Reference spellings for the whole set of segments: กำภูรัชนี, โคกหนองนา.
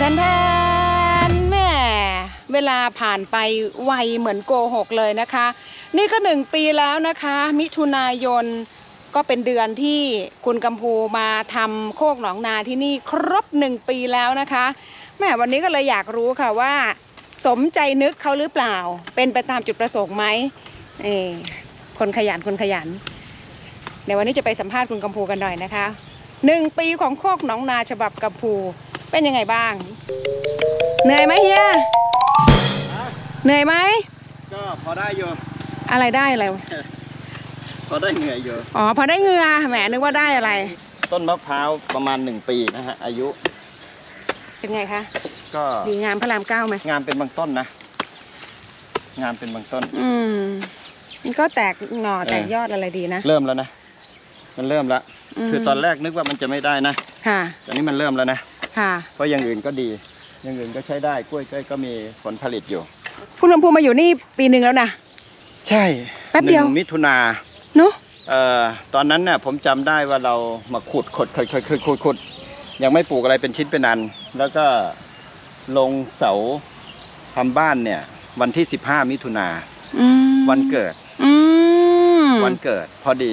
แทนๆแม่เวลาผ่านไปไวเหมือนโกหกเลยนะคะนี่ก็1 ปีแล้วนะคะมิถุนายนก็เป็นเดือนที่คุณกำพูมาทำโคกหนองนาที่นี่ครบ1 ปีแล้วนะคะแม่วันนี้ก็เลยอยากรู้ค่ะว่าสมใจนึกเขาหรือเปล่าเป็นไปตามจุดประสงค์ไหมคนขยันเดี๋ยววันนี้จะไปสัมภาษณ์คุณกำพูกันหน่อยนะคะ1 ปีของโคกหนองนาฉบับกำพูเป็นยังไงบ้างเหนื่อยไหมเฮียเหนื่อยไหมก็พอได้อยู่อะไรได้อะไรพอได้เหงื่ออยู่อ๋อพอได้เหงื่อแหมนึกว่าได้อะไรต้นมะพร้าวประมาณ1 ปีนะฮะอายุเป็นไงคะก็ดีงามพระราม9ไหมงามเป็นบางต้นนะงามเป็นบางต้นมันก็แตกหน่อแตกยอดอะไรดีนะเริ่มแล้วนะมันเริ่มแล้วคือตอนแรกนึกว่ามันจะไม่ได้นะค่ะแต่นี้มันเริ่มแล้วนะค่ะเพราะอย่างอื่นก็ดีอย่างอื่นก็ใช้ได้กล้วยก็มีผลผลิตอยู่คุณลำพูมาอยู่นี่ปี 1แล้วนะใช่แป๊บเดียวมิถุนาเนาะตอนนั้นเนี่ยผมจำได้ว่าเรามาขุดยังไม่ปลูกอะไรเป็นชิ้นเป็นอันแล้วก็ลงเสาทำบ้านเนี่ยวันที่15 มิถุนาวันเกิดพอดี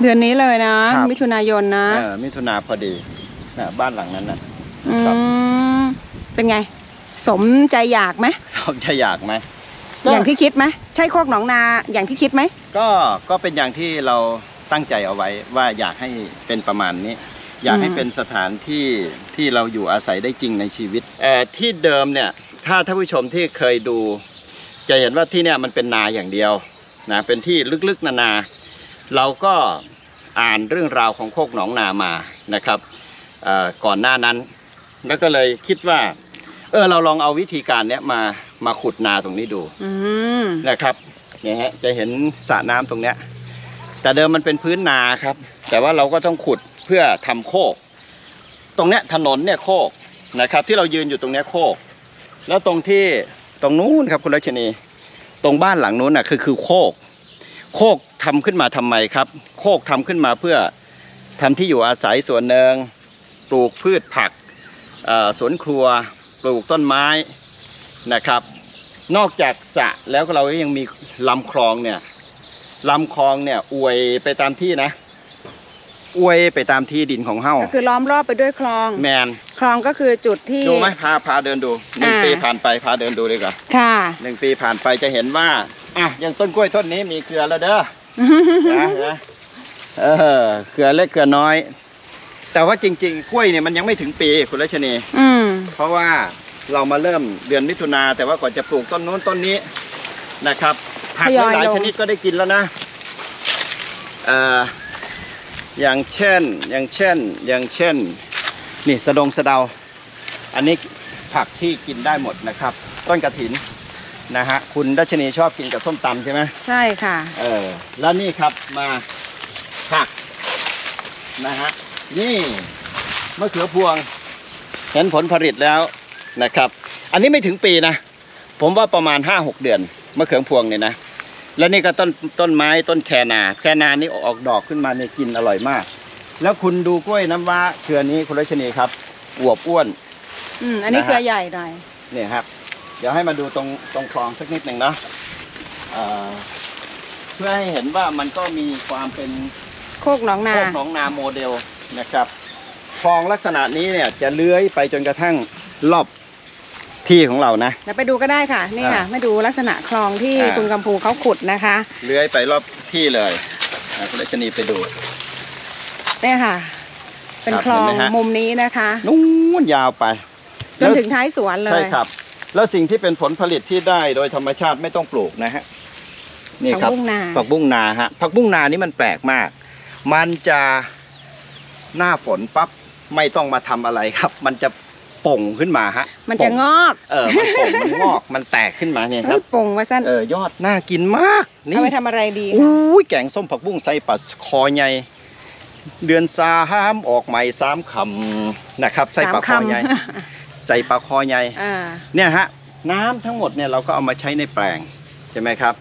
เดือนนี้เลยนะมิถุนายนนะมิถุนาพอดีนะบ้านหลังนั้นนะเป็นไงสมใจอยากไหมสมใจอยากไหมอย่างที่คิดไหมใช่โคกหนองนาอย่างที่คิดไหมก็เป็นอย่างที่เราตั้งใจเอาไว้ว่าอยากให้เป็นประมาณนี้อยากให้เป็นสถานที่ที่เราอยู่อาศัยได้จริงในชีวิตที่เดิมเนี่ยถ้าท่านผู้ชมที่เคยดูจะเห็นว่าที่เนี่ยมันเป็นนาอย่างเดียวนะเป็นที่ลึกๆนาเราก็อ่านเรื่องราวของโคกหนองนามานะครับก่อนหน้านั้นแล้วก็เลยคิดว่าเราลองเอาวิธีการเนี้ยมาขุดนาตรงนี้ดูนะครับเนี่ยฮะจะเห็นสระน้ำตรงเนี้ยแต่เดิมมันเป็นพื้นนาครับแต่ว่าเราก็ต้องขุดเพื่อทำโคกตรงเนี้ยถนนเนี่ยโคกนะครับที่เรายืนอยู่ตรงเนี้ยโคกแล้วตรงที่ตรงนู้นครับคุณรัชนีตรงบ้านหลังนู้นน่ะคือโคกทำขึ้นมาทำไมครับโคกทำขึ้นมาเพื่อทำที่อยู่อาศัยส่วนหนึ่งปลูกพืชผักสวนครัวปลูกต้นไม้นะครับนอกจากสระแล้วเรายังมีลำคลองเนี่ยอวยไปตามที่นะอวยไปตามที่ดินของเฮ้าก็คือล้อมรอบไปด้วยคลองแมนคลองก็คือจุดที่ดูไหมพาเดินดู1 ปีผ่านไปพาเดินดูดีกว่าค่ะ1 ปีผ่านไปจะเห็นว่าอย่างต้นกล้วยต้นนี้มีเครือแล้วเด้อนะเครือเล็กเครือน้อยแต่ว่าจริงๆกล้วยเนี่ยมันยังไม่ถึงปีคุณรัชนีเพราะว่าเรามาเริ่มเดือนมิถุนาแต่ว่าก่อนจะปลูกต้นนู้นต้นนี้นะครับผักหลายชนิดก็ได้กินแล้วนะอย่างเช่นนี่สะเดาอันนี้ผักที่กินได้หมดนะครับต้นกระถินนะฮะคุณรัชนีชอบกินกับส้มตำใช่ไหมใช่ค่ะแล้วนี่ครับมาผักนะฮะนี่มะเขือพวงเห็นผลผลิตแล้วนะครับอันนี้ไม่ถึงปีนะผมว่าประมาณ 5-6 เดือนมะเขือพวงเนี่ยนะแล้วนี่ก็ต้นไม้ต้นแคนานี่ออกดอกขึ้นมาเนี่ยกินอร่อยมากแล้วคุณดูกล้วยน้ำว้าเครือนี้คุณรัชนีครับอวบอ้วนอันนี้เครือใหญ่หน่อยเนี่ยครับเดี๋ยวให้มาดูตรงคลองสักนิดหนึ่งนะเพื่อให้เห็นว่ามันก็มีความเป็นโคกหนองนาโมเดลนะครับคลองลักษณะนี้เนี่ยจะเลื้อยไปจนกระทั่งรอบที่ของเรานะเดี๋ยวไปดูก็ได้ค่ะนี่ค่ะไม่ดูลักษณะคลองที่คุณกำพูเขาขุดนะคะเลื้อยไปรอบที่เลยคุณรัชนีไปดูเนี่ยค่ะเป็นคลองมุมนี้นะคะนู้นยาวไปจนถึงท้ายสวนเลยใช่ครับแล้วสิ่งที่เป็นผลผลิตที่ได้โดยธรรมชาติไม่ต้องปลูกนะฮะนี่ครับผักบุ้งนาฮะผักบุ้งนานี่มันแปลกมากมันจะหน้าฝนปั๊บไม่ต้องมาทำอะไรครับมันจะป่งขึ้นมาฮะมันจะงอกมันป่งมันงอกมันแตกขึ้นมาเนี่ยครับป่งมาสั้นยอดน่ากินมากนี่เอาไปทำอะไรดีอุ้ยแกงส้มผักบุ้งใส่ปลาคอใหญ่เดือนซาห้ามออกใหม่3 คำนะครับใส่ปลาคอใหญ่เนี่ยฮะน้ำทั้งหมดเนี่ยเราก็เอามาใช้ในแปลงใช่ไหมครับ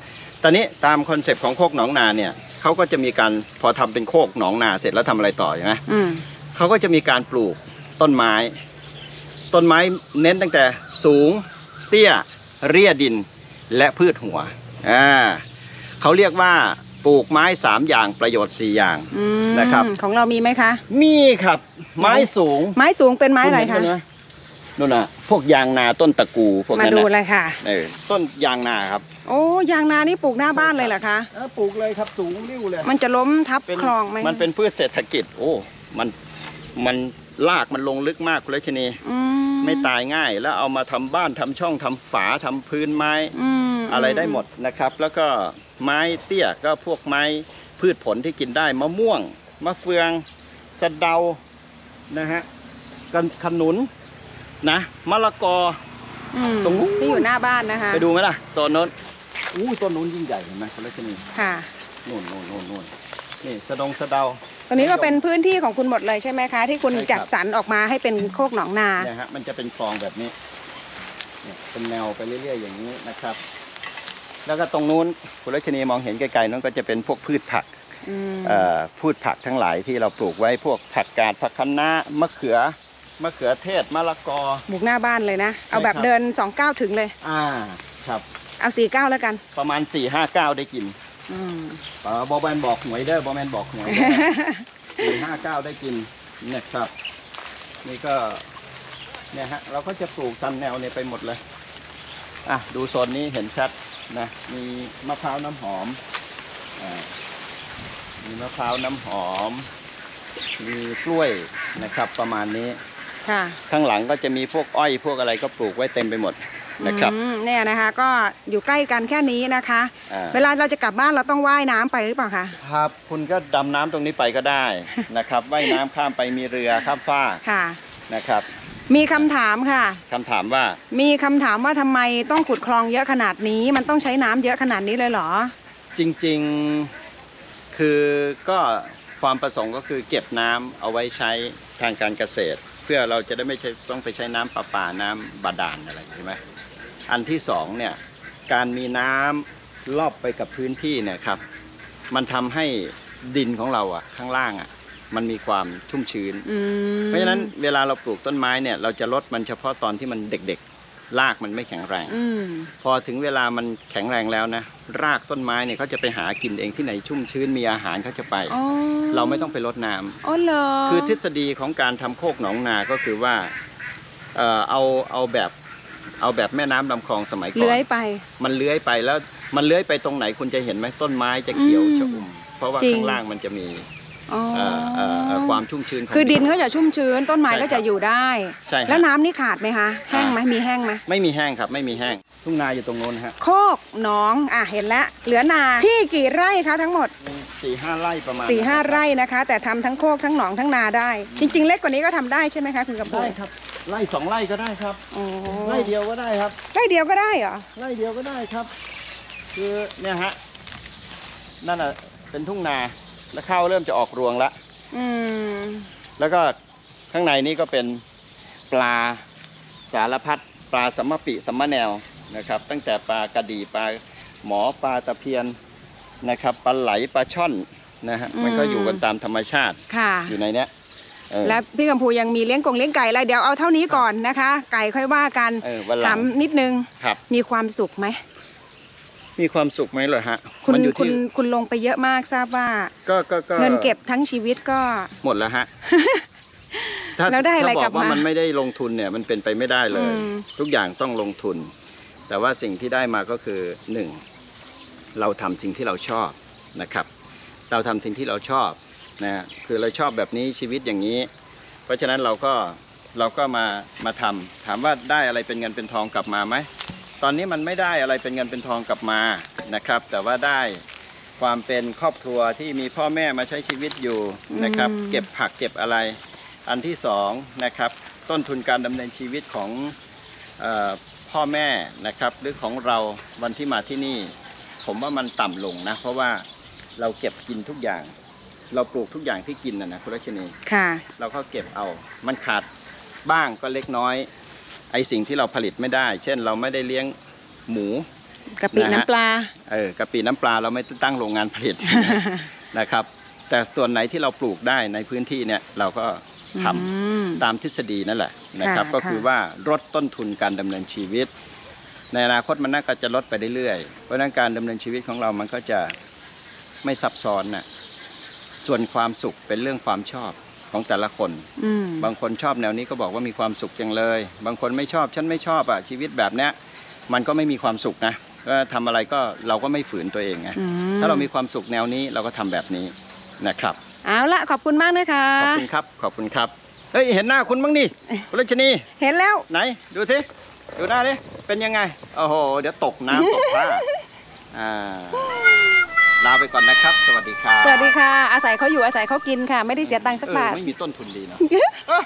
ตอนนี้ตามคอนเซปต์ของโคกหนองนาเนี่ยเขาก็จะมีการพอทำเป็นโคกหนองนาเสร็จแล้วทำอะไรต่อใช่ไหมเขาก็จะมีการปลูกต้นไม้ ต้นไม้เน้นตั้งแต่สูงเตี้ยเรียดินและพืชหัวเขาเรียกว่าปลูกไม้3อย่างประโยชน์4อย่างนะครับของเรามีไหมคะมีครับไม้สูงเป็นไม้อะไรคะนู่นน่ะพวกยางนาต้นตะกูพวกนั้นมาดูเลยค่ะต้นยางนาครับโอ้ยางนานี่ปลูกหน้าบ้านเลยเหรอคะปลูกเลยครับสูงริ้วเลยมันจะล้มทับคลองไหมมันเป็นพืชเศรษฐกิจโอ้มันรากมันลงลึกมากคุณรัชนีไม่ตายง่ายแล้วเอามาทำบ้านทำช่องทำฝาทำพื้นไม้อะไรได้หมดนะครับแล้วก็ไม้เตี้ยก็พวกไม้พืชผลที่กินได้มะม่วงมะเฟืองสะเดานะฮะขนุนนะมะละกอตรงนู้นที่อยู่หน้าบ้านนะคะไปดูไหมล่ะต้นนู้นอู้ต้นนู้นยิ่งใหญ่เห็นไหมคุณรัชนีค่ะนู่นนี่สะดงสะเดาตรงนี้ก็เป็นพื้นที่ของคุณหมดเลยใช่ไหมคะที่คุณจัดสรรออกมาให้เป็นโคกหนองนาเนี่ยฮะมันจะเป็นคลองแบบนี้เป็นแนวไปเรื่อยๆอย่างนี้นะครับแล้วก็ตรงนู้นคุณรัชนีมองเห็นไกลๆนั่นก็จะเป็นพวกพืชผักทั้งหลายที่เราปลูกไว้พวกผักกาดผักคะน้ามะเขือเทศมะละกอปลูกหน้าบ้านเลยนะเอาแบบเดิน2 ก้าวถึงเลยครับเอา4 ก้าวแล้วกันประมาณ4-5 ก้าวได้กินบอแมนบอกหวยได้บอแมนบอกหวย4-5 ก้าวได้กินนะครับนี่ก็เนี่ยฮะเราก็จะปลูกตามแนวเนี่ยไปหมดเลยดูโซนนี้เห็นชัดนะมีมะพร้าวน้ำหอมมีกล้วยนะครับประมาณนี้ข้างหลังก็จะมีพวกอ้อยพวกอะไรก็ปลูกไว้เต็มไปหมดนะครับเนี่ยนะคะก็อยู่ใกล้กันแค่นี้นะคะเวลาเราจะกลับบ้านเราต้องว่ายน้ำไปหรือเปล่าคะครับคุณก็ดำน้ำตรงนี้ไปก็ได้นะครับว่ายน้ำข้ามไปมีเรือข้ามฟากนะครับมีคำถามค่ะคำถามว่าทำไมต้องขุดคลองเยอะขนาดนี้มันต้องใช้น้ำเยอะขนาดนี้เลยเหรอจริงๆคือก็ความประสงค์ก็คือเก็บน้ำเอาไว้ใช้ทางการเกษตรเพื่อเราจะได้ไม่ต้องไปใช้น้ำประปาน้ำบาดาลอะไรใช่ไหมอันที่2เนี่ยการมีน้ำรอบไปกับพื้นที่เนี่ยครับมันทำให้ดินของเราข้างล่างมันมีความชุ่มชื้นเพราะฉะนั้นเวลาเราปลูกต้นไม้เนี่ยเราจะลดมันเฉพาะตอนที่มันเด็กๆรากมันไม่แข็งแรงพอถึงเวลามันแข็งแรงแล้วนะรากต้นไม้เนี่ยเขาจะไปหากินเองที่ไหนชุ่มชื้นมีอาหารเขาจะไปเราไม่ต้องไปรดน้ำคือทฤษฎีของการทำโคกหนองนาก็คือว่าเอาแบบแม่น้ำลำคลองสมัยก่อนเลื้อยไปแล้วมันเลื้อยไปตรงไหนคุณจะเห็นไหมต้นไม้จะเขียวชอุ่มเพราะว่าข้างล่างมันจะมีความชุ่มชื้นคือดินก็จะชุ่มชื้นต้นไม้ก็จะอยู่ได้ใช่แล้วน้ำนี่ขาดไหมคะแห้งไหมมีแห้งไหมไม่มีแห้งครับไม่มีแห้งทุ่งนาอยู่ตรงโน้นฮะโคกหนองเห็นแล้วเหลือนาที่กี่ไร่คะทั้งหมด4-5 ไร่ประมาณ4-5 ไร่นะคะแต่ทำทั้งโคกทั้งหนองทั้งนาได้จริงๆเล็กกว่านี้ก็ทำได้ใช่ไหมคะคุณกำพลได้ครับไร่ 2 ไร่ก็ได้ครับไร่เดียวก็ได้ครับไร่เดียวก็ได้เหรอไร่เดียวก็ได้ครับคือเนี่ยฮะนั่นเป็นทุ่งนาแล้วข้าวเริ่มจะออกรวงละแล้วก็ข้างในนี้ก็เป็นปลาสารพัดปลาสัมมปิสัมมะแนวนะครับตั้งแต่ปลากระดีปลาหมอปลาตะเพียนนะครับปลาไหลปลาช่อนนะฮะมันก็อยู่กันตามธรรมชาติอยู่ในเนี้ยและพี่กำพูยังมีเลี้ยงกงเลี้ยงไก่อะไรเดี๋ยวเอาเท่านี้ก่อนนะคะไก่ค่อยว่ากันถามนิดนึงมีความสุขไหมเหรอฮะคุณลงไปเยอะมากทราบว่าก็เงินเก็บทั้งชีวิตก็หมดแล้วฮะแล้วได้อะไรกลับมาถ้าบอกว่ามันไม่ได้ลงทุนเนี่ยมันเป็นไปไม่ได้เลยทุกอย่างต้องลงทุนแต่ว่าสิ่งที่ได้มาก็คือ1เราทำสิ่งที่เราชอบนะครับเราทำสิ่งที่เราชอบนะคือเราชอบแบบนี้ชีวิตอย่างนี้เพราะฉะนั้นเราก็มาทำถามว่าได้อะไรเป็นเงินเป็นทองกลับมาไหมตอนนี้มันไม่ได้อะไรเป็นเงินเป็นทองกลับมานะครับแต่ว่าได้ความเป็นครอบครัวที่มีพ่อแม่มาใช้ชีวิตอยู่นะครับเก็บผักเก็บอะไรอันที่2นะครับต้นทุนการดำเนินชีวิตของพ่อแม่นะครับหรือของเราวันที่มาที่นี่ผมว่ามันต่ำลงนะเพราะว่าเราเก็บกินทุกอย่างเราปลูกทุกอย่างที่กินนะคุณรัชนีเราก็เก็บเอามันขาดบ้างก็เล็กน้อยไอสิ่งที่เราผลิตไม่ได้เช่นเราไม่ได้เลี้ยงหมูกะปิน้ำปลาเราไม่ตั้งโรงงานผลิตนะครับแต่ส่วนไหนที่เราปลูกได้ในพื้นที่เนี่ยเราก็ ทำตามทฤษฎีนั่นแหละนะครับก็คือว่าลดต้นทุนการดำเนินชีวิตในอนาคตมันน่าจะลดไปเรื่อยๆเพราะนั้นการดำเนินชีวิตของเรามันก็จะไม่ซับซ้อนนะส่วนความสุขเป็นเรื่องความชอบของแต่ละคนบางคนชอบแนวนี้ก็บอกว่ามีความสุขจังเลยบางคนไม่ชอบฉันไม่ชอบอ่ะชีวิตแบบเนี้ยมันก็ไม่มีความสุขนะก็ทำอะไรก็เราก็ไม่ฝืนตัวเองไงถ้าเรามีความสุขแนวนี้เราก็ทำแบบนี้นะครับเอาละขอบคุณมากนะคะขอบคุณครับขอบคุณครับเฮ้ยเห็นหน้าคุณบ้างดิคุณรัชนีเห็นแล้วไหนดูสิดูหน้าดิเป็นยังไงโอ้โหเดี๋ยวตกน้ำตกท่าลาไปก่อนนะครับสวัสดีค่ะสวัสดีค่ะอาศัยเขาอยู่อาศัยเขากินค่ะไม่ได้เสียตังค์สักบาทไม่มีต้นทุนดีเนาะ